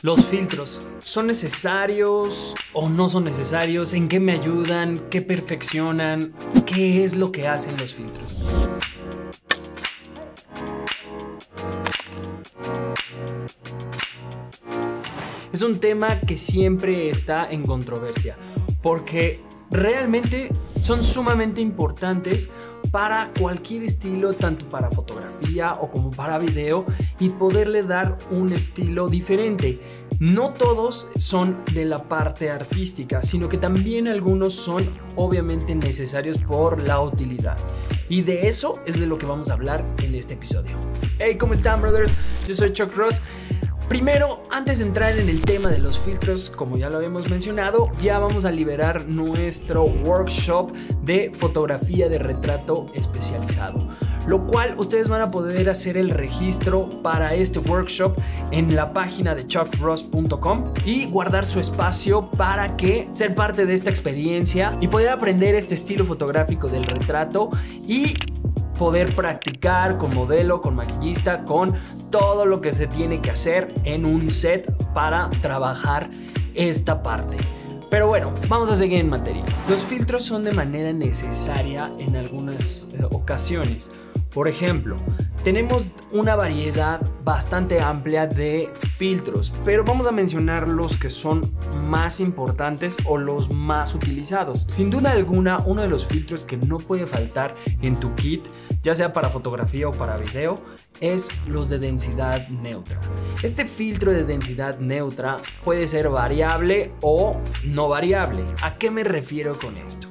Los filtros, ¿son necesarios o no son necesarios? ¿En qué me ayudan? ¿Qué perfeccionan? ¿Qué es lo que hacen los filtros? Es un tema que siempre está en controversia porque realmente son sumamente importantes para cualquier estilo, tanto para fotografía o como para video, y poderle dar un estilo diferente. No todos son de la parte artística, sino que también algunos son obviamente necesarios por la utilidad. Y de eso es de lo que vamos a hablar en este episodio. Hey, ¿cómo están, brothers? Yo soy Chuck Ross. Primero, antes de entrar en el tema de los filtros, como ya lo habíamos mencionado, ya vamos a liberar nuestro workshop de fotografía de retrato especializado, lo cual ustedes van a poder hacer el registro para este workshop en la página de ChuckRoss.com y guardar su espacio para que ser parte de esta experiencia y poder aprender este estilo fotográfico del retrato y poder practicar con modelo, con maquillista, con todo lo que se tiene que hacer en un set para trabajar esta parte. Pero bueno, vamos a seguir en materia. Los filtros son de manera necesaria en algunas ocasiones. Por ejemplo, tenemos una variedad bastante amplia de filtros, pero vamos a mencionar los que son más importantes o los más utilizados. Sin duda alguna, uno de los filtros que no puede faltar en tu kit, ya sea para fotografía o para video, es los de densidad neutra. Este filtro de densidad neutra puede ser variable o no variable. ¿A qué me refiero con esto?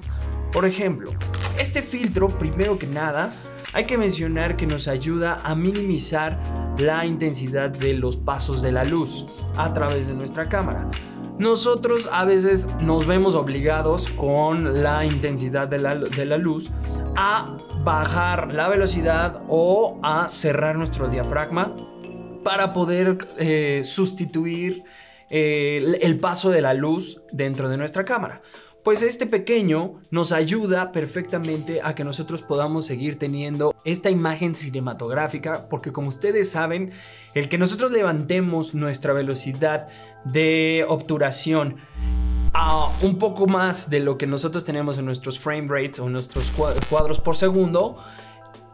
Por ejemplo, este filtro, primero que nada, hay que mencionar que nos ayuda a minimizar la intensidad de los pasos de la luz a través de nuestra cámara. Nosotros a veces nos vemos obligados con la intensidad de la luz a bajar la velocidad o a cerrar nuestro diafragma para poder sustituir el paso de la luz dentro de nuestra cámara. Pues este pequeño nos ayuda perfectamente a que nosotros podamos seguir teniendo esta imagen cinematográfica, porque como ustedes saben, el que nosotros levantemos nuestra velocidad de obturación a un poco más de lo que nosotros tenemos en nuestros frame rates o nuestros cuadros por segundo,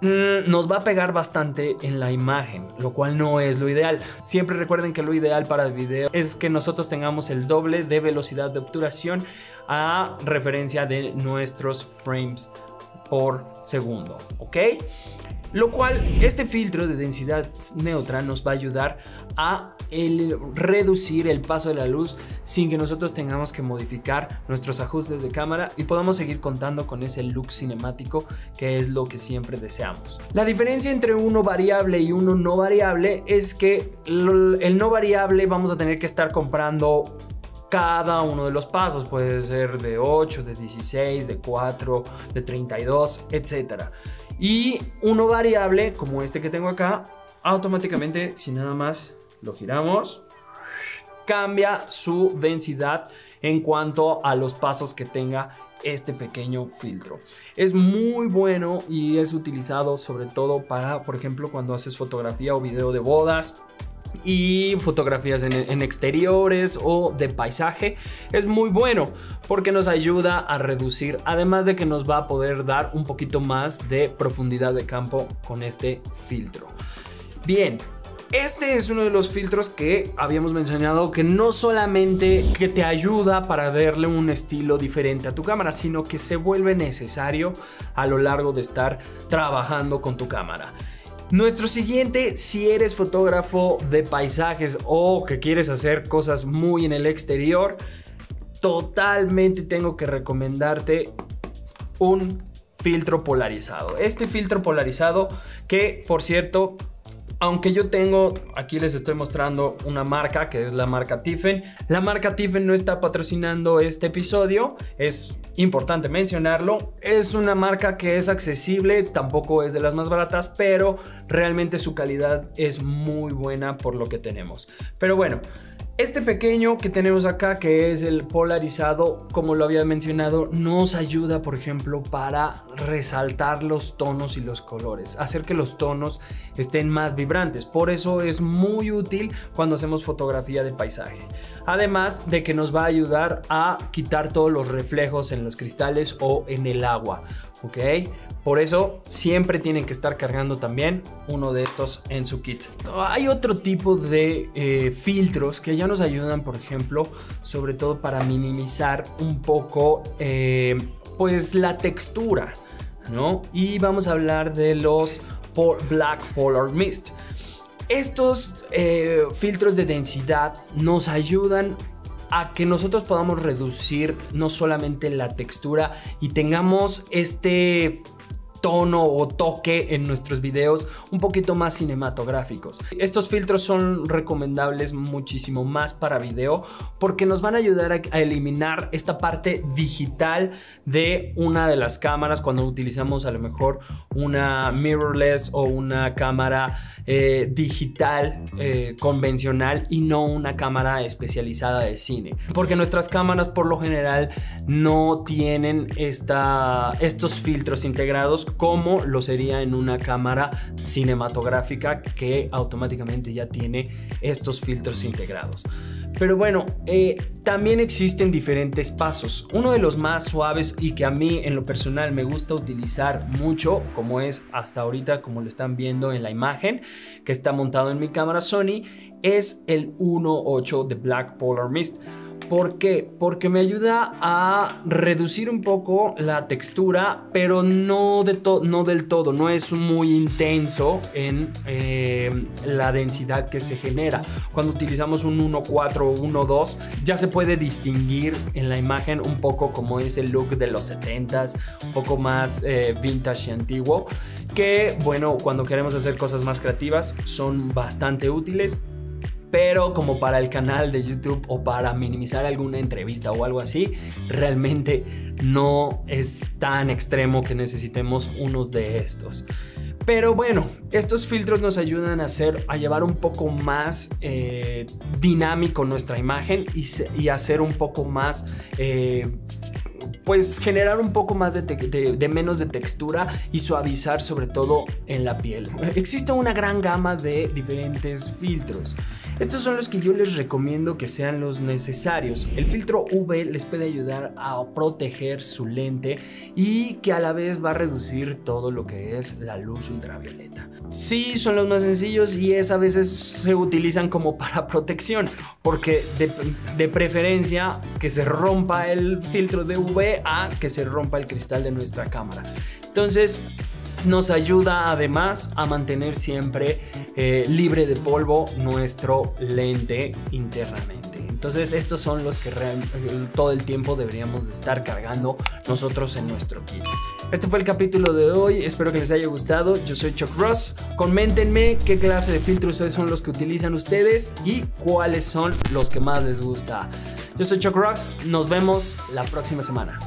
nos va a pegar bastante en la imagen, lo cual no es lo ideal. Siempre recuerden que lo ideal para el video es que nosotros tengamos el doble de velocidad de obturación a referencia de nuestros frames por segundo, ¿ok? Lo cual, este filtro de densidad neutra nos va a ayudar a reducir el paso de la luz sin que nosotros tengamos que modificar nuestros ajustes de cámara y podamos seguir contando con ese look cinemático que es lo que siempre deseamos. La diferencia entre uno variable y uno no variable es que el no variable vamos a tener que estar comprando cada uno de los pasos, puede ser de 8, de 16, de 4, de 32, etc. Y uno variable, como este que tengo acá, automáticamente, si nada más lo giramos, cambia su densidad en cuanto a los pasos que tenga este pequeño filtro. Es muy bueno y es utilizado sobre todo para, por ejemplo, cuando haces fotografía o video de bodas y fotografías en exteriores o de paisaje. Es muy bueno porque nos ayuda a reducir, además de que nos va a poder dar un poquito más de profundidad de campo con este filtro. Bien, este es uno de los filtros que habíamos mencionado que no solamente que te ayuda para darle un estilo diferente a tu cámara, sino que se vuelve necesario a lo largo de estar trabajando con tu cámara. Nuestro siguiente, si eres fotógrafo de paisajes o que quieres hacer cosas muy en el exterior, totalmente tengo que recomendarte un filtro polarizado. Este filtro polarizado que, por cierto, aunque yo tengo, aquí les estoy mostrando una marca que es la marca Tiffen. La marca Tiffen no está patrocinando este episodio, es importante mencionarlo. Es una marca que es accesible, tampoco es de las más baratas, pero realmente su calidad es muy buena por lo que tenemos. Pero bueno, Este pequeño que tenemos acá, que es el polarizado, como lo había mencionado, nos ayuda, por ejemplo, para resaltar los tonos y los colores, hacer que los tonos estén más vibrantes. Por eso es muy útil cuando hacemos fotografía de paisaje. Además de que nos va a ayudar a quitar todos los reflejos en los cristales o en el agua, ¿ok? Por eso siempre tienen que estar cargando también uno de estos en su kit. Hay otro tipo de filtros que ya nos ayudan, por ejemplo, sobre todo para minimizar un poco pues la textura, ¿no? Y vamos a hablar de los Black Polar Mist. Estos filtros de densidad nos ayudan a que nosotros podamos reducir no solamente la textura y tengamos este tono o toque en nuestros videos un poquito más cinematográficos. Estos filtros son recomendables muchísimo más para video porque nos van a ayudar a eliminar esta parte digital de una de las cámaras cuando utilizamos a lo mejor una mirrorless o una cámara digital convencional y no una cámara especializada de cine, porque nuestras cámaras por lo general no tienen estos filtros integrados como lo sería en una cámara cinematográfica que automáticamente ya tiene estos filtros integrados. Pero bueno, también existen diferentes pasos. Uno de los más suaves y que a mí en lo personal me gusta utilizar mucho, como es hasta ahorita, como lo están viendo en la imagen que está montado en mi cámara Sony, es el 1.8 de Black Polar Mist. ¿Por qué? Porque me ayuda a reducir un poco la textura, pero no del todo, no es muy intenso en la densidad que se genera. Cuando utilizamos un 1.4 o 1.2 ya se puede distinguir en la imagen un poco como ese look de los 70s, un poco más vintage y antiguo, que bueno, cuando queremos hacer cosas más creativas son bastante útiles. Pero como para el canal de YouTube o para minimizar alguna entrevista o algo así, realmente no es tan extremo que necesitemos unos de estos. Pero bueno, estos filtros nos ayudan a llevar un poco más dinámico nuestra imagen y hacer un poco más... pues generar un poco más menos de textura y suavizar sobre todo en la piel. Existe una gran gama de diferentes filtros. Estos son los que yo les recomiendo que sean los necesarios. El filtro UV les puede ayudar a proteger su lente y que a la vez va a reducir todo lo que es la luz ultravioleta. Sí, son los más sencillos y a veces se utilizan como para protección, porque de preferencia que se rompa el filtro de UV a que se rompa el cristal de nuestra cámara. Entonces nos ayuda además a mantener siempre libre de polvo nuestro lente internamente. Entonces estos son los que todo el tiempo deberíamos de estar cargando nosotros en nuestro kit. Este fue el capítulo de hoy, espero que les haya gustado. Yo soy Chuck Ross, coméntenme qué clase de filtros son los que utilizan ustedes y cuáles son los que más les gusta. Yo soy Chuck Ross, nos vemos la próxima semana.